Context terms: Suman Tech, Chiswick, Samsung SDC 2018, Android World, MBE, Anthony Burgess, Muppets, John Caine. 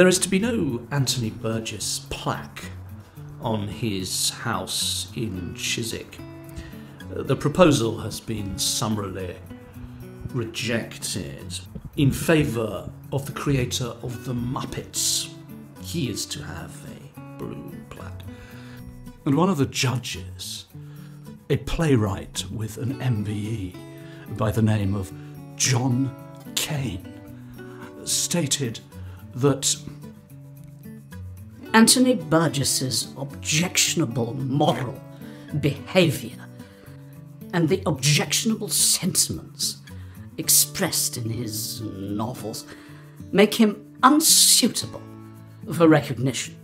There is to be no Anthony Burgess plaque on his house in Chiswick. The proposal has been summarily rejected in favour of the creator of the Muppets. He is to have a broom plaque. And one of the judges, a playwright with an MBE by the name of John Caine, stated that Anthony Burgess's objectionable moral behaviour and the objectionable sentiments expressed in his novels make him unsuitable for recognition.